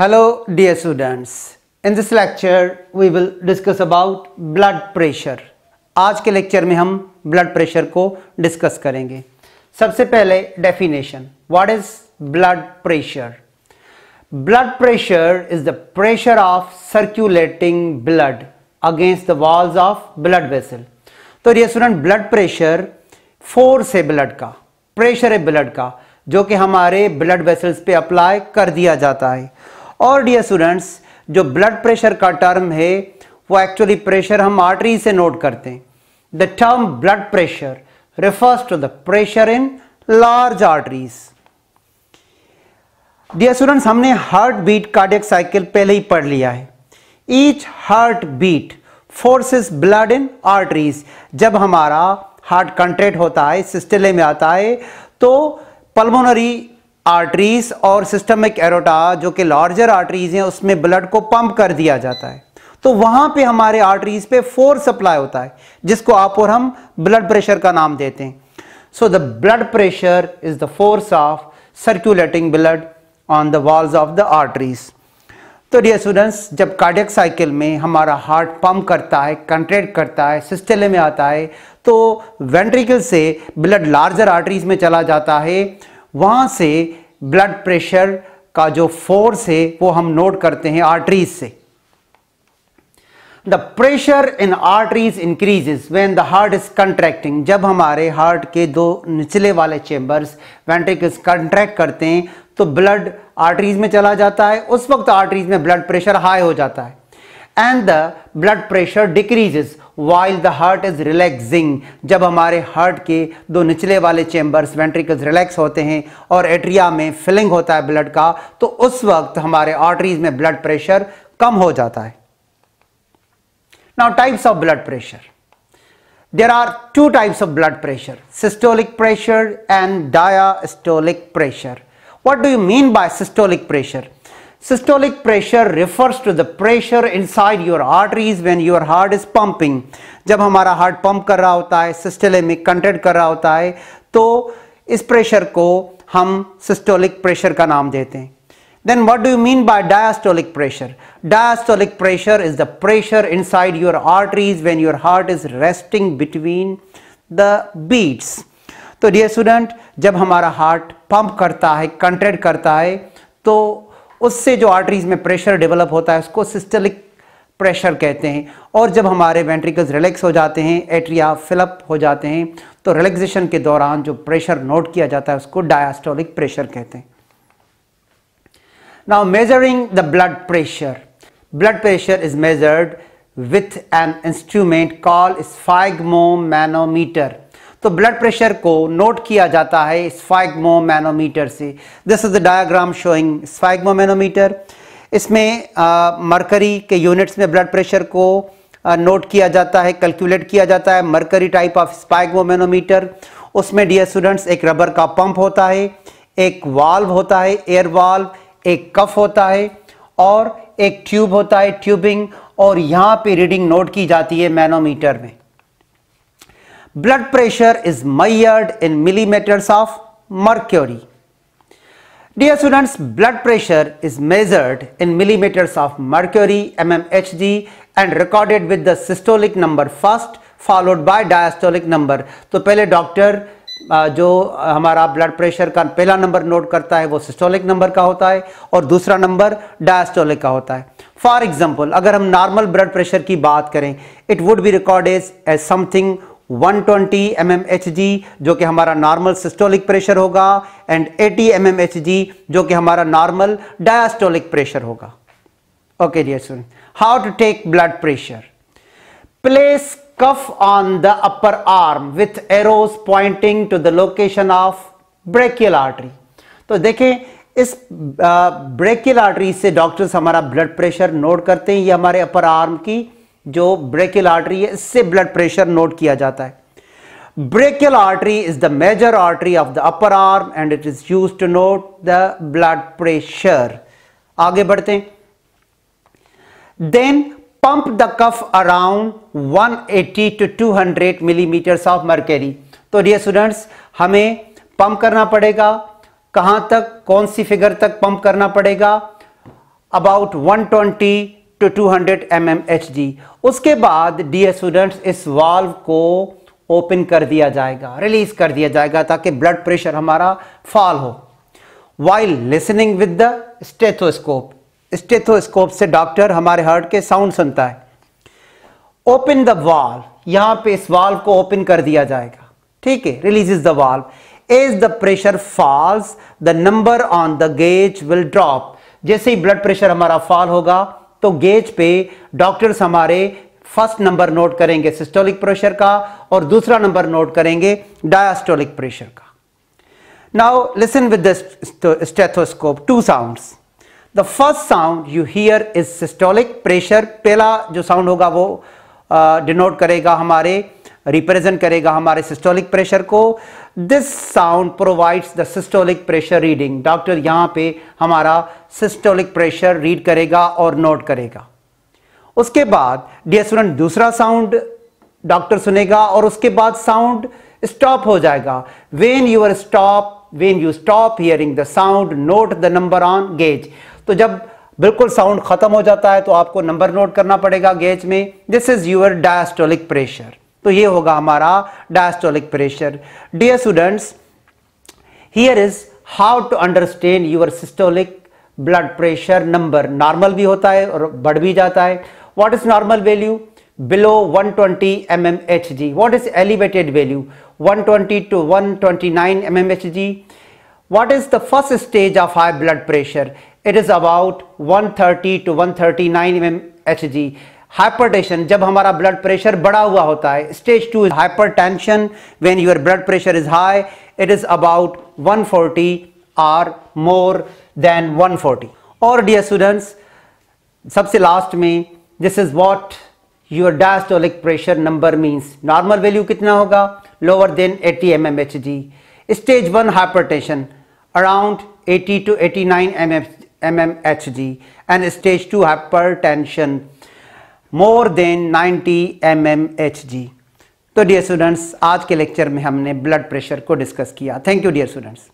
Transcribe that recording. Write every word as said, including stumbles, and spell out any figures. Hello dear students, in this lecture we will discuss about blood pressure. आज के lecture में हम blood pressure को discuss करेंगे. सबसे पहले definition. What is blood pressure? Blood pressure is the pressure of circulating blood against the walls of blood vessel. तो dear student, blood pressure force है blood का, pressure है blood का जो कि हमारे blood vessels पे apply कर दिया जाता है. और डियर स्टूडेंट्स, जो ब्लड प्रेशर का टर्म है वो एक्चुअली प्रेशर हम आर्टरी से नोट करते हैं. The term blood pressure refers to the pressure in large arteries. Dear students, हमने हार्ट बीट कार्डियक साइकिल पहले ही पढ़ लिया है. Each heart beat forces blood in arteries. जब हमारा हार्ट कंट्रैक्ट होता है, सिस्टोले में आता है, तो पल्मोनरी आर्टरीज और सिस्टमिक एरोटा जो कि लार्जर आर्टरीज हैं उसमें ब्लड को पंप कर दिया जाता है. तो वहाँ पे हमारे आर्टरीज पे फोर्स अप्लाई होता है जिसको आप और हम ब्लड प्रेशर का नाम देते हैं. So the blood pressure is the force of circulating blood on the walls of the arteries. तो डियर स्टूडेंट्स, जब कार्डियक साइकिल में हमारा हार्ट पंप करता है, कंट्रैक्ट करता है, सिस्टोले में आता है, तो वेंट्रिकल से ब्लड लार्जर आर्टरीज में चला जाता है. वहाँ से ब्लड प्रेशर का जो फोर्स है वो हम नोट करते हैं आर्टरीज से. The pressure in arteries increases when the heart is contracting. जब हमारे हार्ट के दो निचले वाले चेम्बर्स वेंट्रिकल्स कंट्रैक्ट करते हैं तो ब्लड आर्टरीज में चला जाता है. उस वक्त आर्टरीज में ब्लड प्रेशर हाई हो जाता है. And the blood pressure decreases while the heart is relaxing. जब हमारे हार्ट के दो निचले वाले चेम्बर्स वेंट्रिकल्स रिलैक्स होते हैं और एट्रिया में फिलिंग होता है ब्लड का, तो उस वक्त हमारे आर्टरीज में ब्लड प्रेशर कम हो जाता है. Now types of blood pressure. There are two types of blood pressure, systolic pressure and diastolic pressure. What do you mean by systolic pressure? Systolic pressure refers to the pressure inside your arteries when your heart is pumping. जब हमारा heart pump कर रहा होता है, सिस्टोले में contract कर रहा होता है, तो इस प्रेशर को हम सिस्टोलिक प्रेशर का नाम देते हैं. Then what do you mean by diastolic pressure? Diastolic pressure is the pressure inside your arteries when your heart is resting between the beats. तो dear student, जब हमारा हार्ट पंप करता है, कंट्रैक्ट करता है, तो उससे जो आर्टरीज में प्रेशर डेवलप होता है उसको सिस्टोलिक प्रेशर कहते हैं. और जब हमारे वेंट्रिकल्स रिलैक्स हो जाते हैं, एट्रिया फिलअप हो जाते हैं, तो रिलैक्सेशन के दौरान जो प्रेशर नोट किया जाता है उसको डायस्टोलिक प्रेशर कहते हैं. Now measuring the blood pressure. Blood pressure is measured with an instrument called sphygmomanometer. तो ब्लड प्रेशर को नोट किया जाता है स्फाइग्मोमैनोमीटर से. This is the diagram showing sphygmomanometer. इसमें मरकरी के यूनिट्स में ब्लड प्रेशर को नोट किया जाता है, कैलकुलेट किया जाता है. Mercury type of sphygmomanometer. उसमें डियर स्टूडेंट्स, एक रबर का पंप होता है, एक वाल्व होता है, एयर वाल्व, एक कफ होता है और एक ट्यूब होता है, ट्यूबिंग, और यहाँ पे रीडिंग नोट की जाती है मैनोमीटर में. Blood pressure is measured in millimeters of mercury. Dear students, blood pressure is measured in millimeters of mercury, mmHg, and recorded with the systolic number first, followed by diastolic number. तो पहले doctor जो हमारा blood pressure का पहला number note करता है वो systolic number का होता है और दूसरा नंबर डायस्टोलिक का होता है. फॉर एग्जाम्पल, अगर हम नॉर्मल ब्लड प्रेशर की बात करें, it would be recorded as something one twenty mmHg जो कि हमारा नॉर्मल सिस्टोलिक प्रेशर होगा एंड एटी mmHg जो कि हमारा नॉर्मल डायस्टोलिक प्रेशर होगा. Okay dear student, how to take blood pressure. Place cuff on the upper arm with arrows pointing to the location of brachial artery. तो देखें, इस brachial artery से doctors हमारा blood pressure note करते हैं. ये हमारे अपर आर्म की जो ब्रेकियल आर्टरी है इससे ब्लड प्रेशर नोट किया जाता है. Brachial artery is the major artery of the upper arm and it is used to note the blood pressure. आगे बढ़ते हैं. Then pump the cuff around one eighty to two hundred millimetres of mercury. तो dear students, हमें pump करना पड़ेगा. कहां तक, कौन सी फिगर तक पंप करना पड़ेगा? about one twenty to two hundred mmHg। उसके बाद डिएसोडेंट्स इस वाल्व को ओपन कर दिया जाएगा, रिलीज कर दिया जाएगा ताकि ब्लड प्रेशर हमारा फॉल हो। While listening with the stethoscope, stethoscope से डॉक्टर हमारे हार्ट के साउंड सुनता है। ओपन द वाल्व, यहां पे इस वाल्व को ओपन कर दिया जाएगा, ठीक है, releases the valve. As the pressure falls the number on the gauge will drop. जैसे ही ब्लड प्रेशर हमारा फॉल होगा तो गेज पे डॉक्टर्स हमारे फर्स्ट नंबर नोट करेंगे सिस्टोलिक प्रेशर का और दूसरा नंबर नोट करेंगे डायस्टोलिक प्रेशर का। Now listen with the stethoscope to sounds. The first sound you hear is systolic pressure. पहला जो साउंड होगा वो डिनोट uh, करेगा हमारे, रिप्रेजेंट करेगा हमारे सिस्टोलिक प्रेशर को। This sound provides the systolic pressure reading. Doctor यहां पे हमारा सिस्टोलिक प्रेशर रीड करेगा और नोट करेगा। उसके बाद डिएसोडेंट दूसरा साउंड डॉक्टर सुनेगा और उसके बाद साउंड स्टॉप हो जाएगा। When you are stop when you stop hearing the sound note the number on gauge. तो जब बिल्कुल साउंड खत्म हो जाता है तो आपको नंबर नोट करना पड़ेगा गेज में। This is your diastolic pressure. तो ये होगा हमारा diastolic pressure. Dear students, here is how to understand your systolic blood pressure number. Normal भी होता है और बढ़ भी जाता है। What is normal value? Below one twenty mmHg। What is elevated value? one twenty to one twenty-nine mmHg। What is the first stage of high blood pressure? It is about one thirty to one thirty-nine mmHg। Hypertension, जब हमारा blood pressure बढ़ा हुआ होता है। Stage two hypertension, when your blood pressure is high it is about one forty और more than one forty। और dear students, सबसे last में this is what your diastolic pressure number means. Normal value कितना होगा? Lower than eighty mmHg। Stage one hypertension around eighty to eighty-nine mmHg and stage two hypertension more than ninety mmHg। तो dear students, आज के lecture में हमने blood pressure को discuss किया। Thank you dear students.